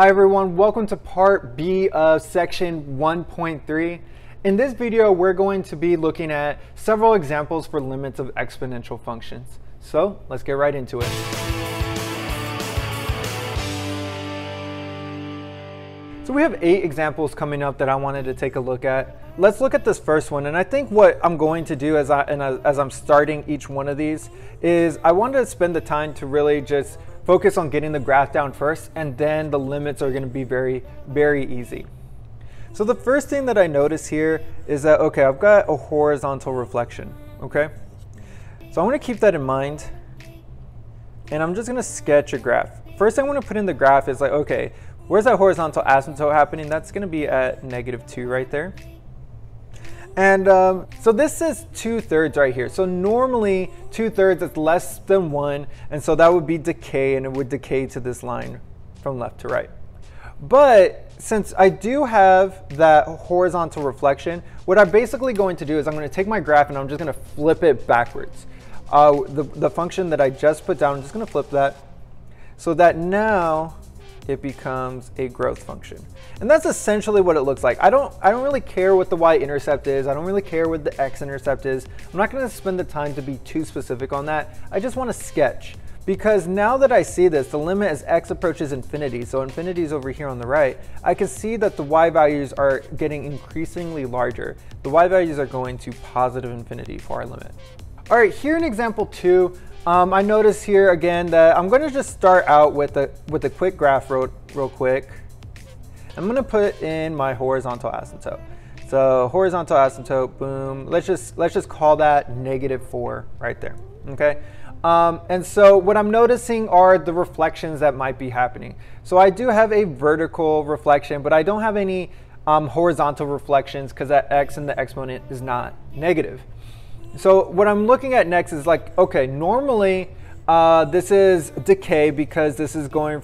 Hi everyone, welcome to part B of section 1.3. In this video, we're going to be looking at several examples for limits of exponential functions. So let's get right into it. So we have 8 examples coming up that I wanted to take a look at. Let's look at this first one. And I think what I'm going to do as I'm starting each one of these is I wanted to spend the time to really just focus on getting the graph down first, and then the limits are going to be very, very easy. So the first thing that I notice here is that, okay, I've got a horizontal reflection, okay? So I'm going to keep that in mind, and I'm just going to sketch a graph. First thing I want to put in the graph is like, okay, where's that horizontal asymptote happening? That's going to be at -2 right there. And so this is 2/3 right here. So normally 2/3 is less than 1. And so that would be decay, and it would decay to this line from left to right. But since I do have that horizontal reflection, what I'm basically going to do is I'm going to take my graph and I'm just going to flip it backwards. The function that I just put down, I'm just going to flip that so that now it becomes a growth function. And that's essentially what it looks like. I don't really care what the y-intercept is. I don't really care what the x-intercept is. I'm not going to spend the time to be too specific on that. I just want to sketch, because now that I see this, the limit as x approaches infinity, so infinity is over here on the right, I can see that the y values are getting increasingly larger. The y values are going to positive infinity for our limit. All right, here in example 2, I notice here again that I'm going to just start out with a quick graph real quick. I'm going to put in my horizontal asymptote. So horizontal asymptote, boom. Let's just call that -4 right there. Okay. And so what I'm noticing are the reflections that might be happening. So I do have a vertical reflection, but I don't have any horizontal reflections because that x in the exponent is not negative. So what I'm looking at next is like, okay, normally this is decay because this is going,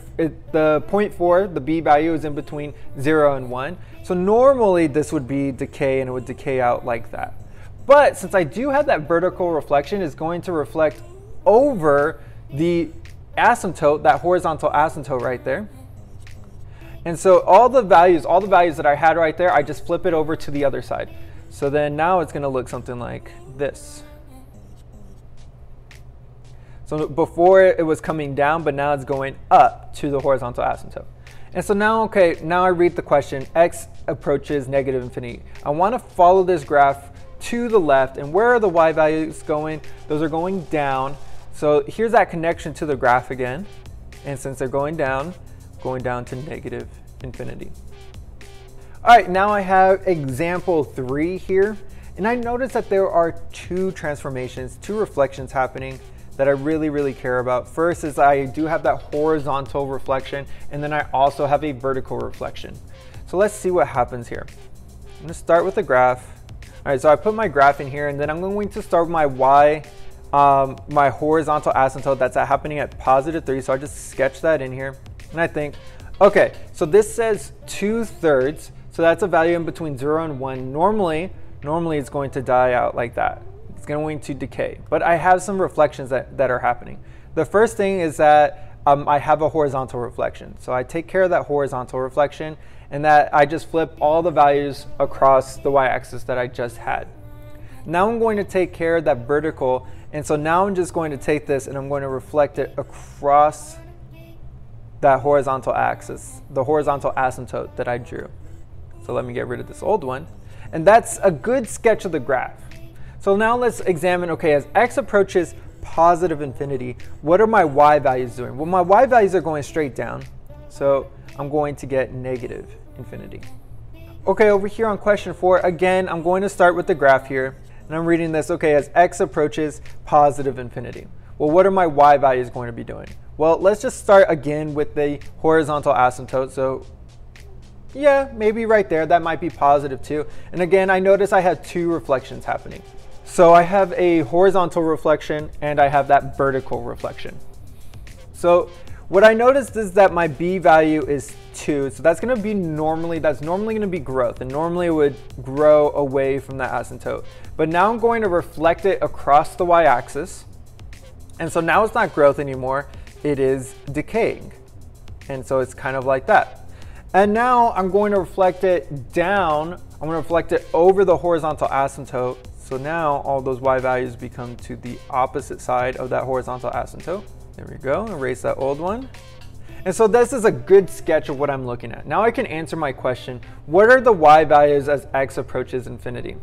the 0.4, the b value is in between 0 and 1. So normally this would be decay and it would decay out like that. But since I do have that vertical reflection, it's going to reflect over the asymptote, that horizontal asymptote right there. And so all the values that I had right there, I just flip it over to the other side. So then now it's going to look something like this. So before it was coming down, but now it's going up to the horizontal asymptote. And so now, okay, now I read the question, x approaches -infinity. I want to follow this graph to the left. And where are the y values going? Those are going down. So here's that connection to the graph again. And since they're going down to -infinity. All right, now I have example 3 here, and I notice that there are 2 transformations, 2 reflections happening that I really, really care about. First is I do have that horizontal reflection, and then I also have a vertical reflection. So let's see what happens here. I'm going to start with the graph. All right, so I put my graph in here, and then I'm going to start with my y, my horizontal asymptote that's happening at +3. So I just sketch that in here, and I think, okay, so this says 2/3. So that's a value in between 0 and 1. Normally it's going to die out like that. It's going to decay. But I have some reflections that are happening. The first thing is that I have a horizontal reflection. So I take care of that horizontal reflection, and that I just flip all the values across the y-axis that I just had. Now I'm going to take care of that vertical. And so now I'm just going to take this and I'm going to reflect it across that horizontal axis, the horizontal asymptote that I drew. So let me get rid of this old one. And that's a good sketch of the graph. So now let's examine, okay, as x approaches +infinity, what are my y values doing? Well, my y values are going straight down. So I'm going to get -infinity. Okay, over here on question 4, again, I'm going to start with the graph here. And I'm reading this, okay, as x approaches +infinity. Well, what are my y values going to be doing? Well, let's just start again with the horizontal asymptote. So yeah, maybe right there, that might be +2. And again, I notice I have 2 reflections happening. So I have a horizontal reflection and I have that vertical reflection. So what I noticed is that my b value is 2. So that's going to be that's normally going to be growth, and normally it would grow away from that asymptote. But now I'm going to reflect it across the y-axis. And so now it's not growth anymore, it is decaying. And so it's kind of like that. And now I'm going to reflect it down. I'm going to reflect it over the horizontal asymptote. So now all those y values become to the opposite side of that horizontal asymptote. There we go, erase that old one. And so this is a good sketch of what I'm looking at. Now I can answer my question, what are the y values as x approaches infinity?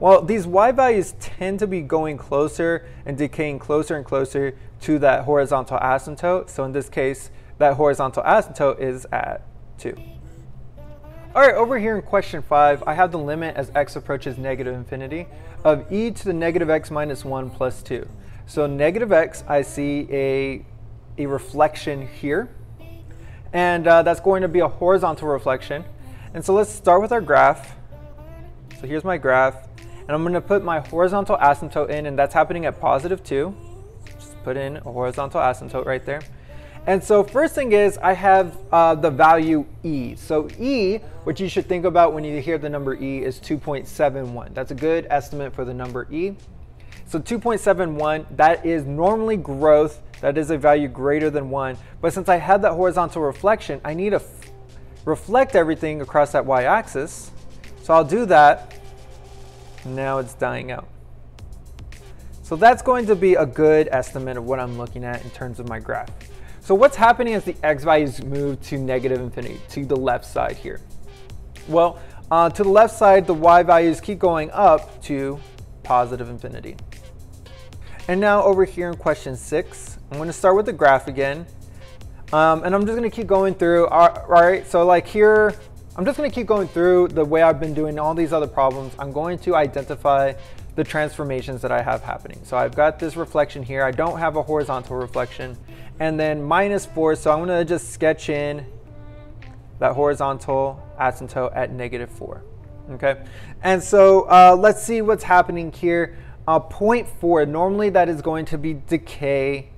Well, these y values tend to be going closer and decaying closer and closer to that horizontal asymptote. So in this case, that horizontal asymptote is at 2. All right, over here in question 5, I have the limit as x approaches negative infinity of e to the negative x minus 1 plus 2. So negative x, I see a reflection here. And that's going to be a horizontal reflection. And so let's start with our graph. So here's my graph. And I'm going to put my horizontal asymptote in, and that's happening at positive 2. Just put in a horizontal asymptote right there. And so first thing is I have the value e. So e, which you should think about when you hear the number e, is 2.71. That's a good estimate for the number e. So 2.71, that is normally growth. That is a value greater than 1. But since I had that horizontal reflection, I need to reflect everything across that y-axis. So I'll do that. Now it's dying out. So that's going to be a good estimate of what I'm looking at in terms of my graph. So what's happening as the x values move to negative infinity, to the left side here? Well, to the left side, the y values keep going up to positive infinity. And now over here in question 6, I'm going to start with the graph again. And I'm just going to keep going through. All right, so like here, I'm just going to keep going through the way I've been doing all these other problems. I'm going to identify the transformations that I have happening. So I've got this reflection here. I don't have a horizontal reflection. And then minus 4, so I'm going to just sketch in that horizontal asymptote at negative 4. Okay, and so let's see what's happening here. 0.4, normally that is going to be decay.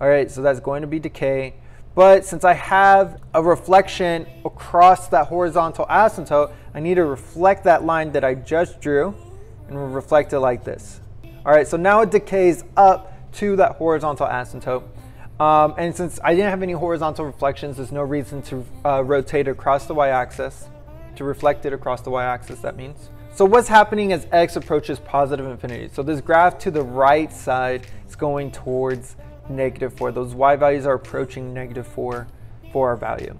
All right, so that's going to be decay. But since I have a reflection across that horizontal asymptote, I need to reflect that line that I just drew and we'll reflect it like this. All right, so now it decays up to that horizontal asymptote. And since I didn't have any horizontal reflections, there's no reason to rotate across the y-axis, to reflect it across the y-axis, that means. So what's happening as x approaches positive infinity? So this graph to the right side is going towards negative 4. Those y values are approaching negative 4 for our value.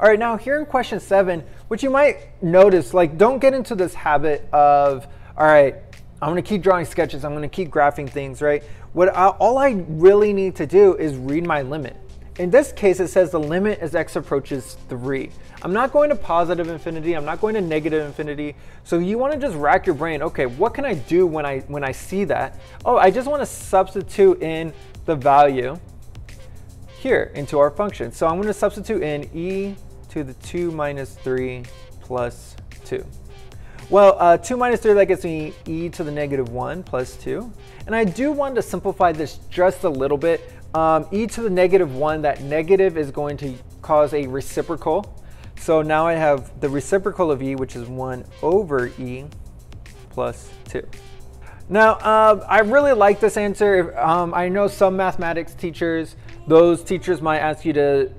All right, now here in question 7, which you might notice, like don't get into this habit of, all right, I'm going to keep drawing sketches. I'm going to keep graphing things, right? All I really need to do is read my limit. In this case, it says the limit as x approaches 3. I'm not going to positive infinity. I'm not going to negative infinity. So you want to just rack your brain. Okay, what can I do when I see that? Oh, I just want to substitute in the value here into our function. So I'm going to substitute in e to the 2 minus 3 plus 2. Well, 2 minus 3, that gets me e to the negative 1 plus 2. And I do want to simplify this just a little bit. E to the negative 1, that negative is going to cause a reciprocal. So now I have the reciprocal of e, which is 1 over e plus 2. Now, I really like this answer. I know some mathematics teachers, those teachers might ask you to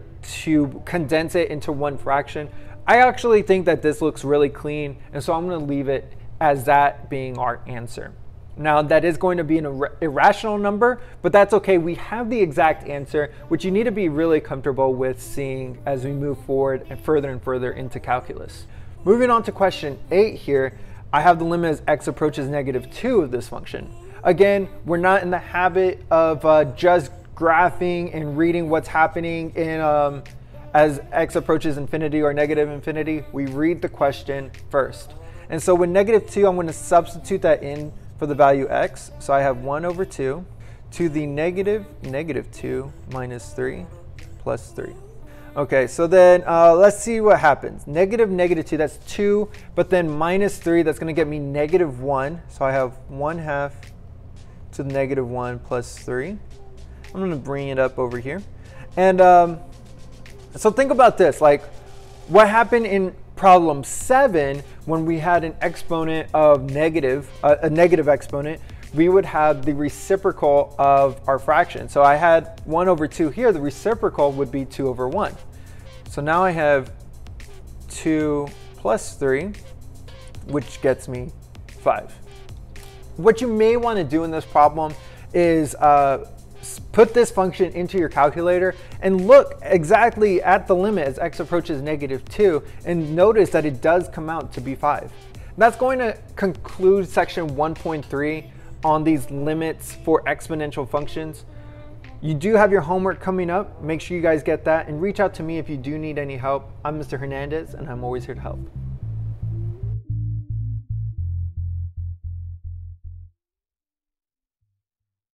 condense it into one fraction. I actually think that this looks really clean, and so I'm going to leave it as that being our answer. Now that is going to be an irrational number, but that's okay. We have the exact answer, which you need to be really comfortable with seeing as we move forward and further into calculus. Moving on to question 8 here, I have the limit as x approaches negative 2 of this function. Again, we're not in the habit of just graphing and reading what's happening in as x approaches infinity or negative infinity. We read the question first. And so with negative 2, I'm going to substitute that in for the value x. So I have 1 over 2 to the negative 2 minus 3 plus 3. Okay, so then let's see what happens. Negative 2, that's 2, but then minus 3, that's going to get me negative 1. So I have 1/2 to the negative 1 plus 3. I'm going to bring it up over here. And so think about this, like what happened in problem 7, when we had an exponent of negative, a negative exponent, we would have the reciprocal of our fraction. So I had 1 over 2 here, the reciprocal would be 2 over 1. So now I have 2 plus 3, which gets me 5. What you may want to do in this problem is put this function into your calculator and look exactly at the limit as x approaches -2, and notice that it does come out to be 5. That's going to conclude section 1.3 on these limits for exponential functions. You do have your homework coming up. Make sure you guys get that and reach out to me if you do need any help. I'm Mr. Hernandez, and I'm always here to help.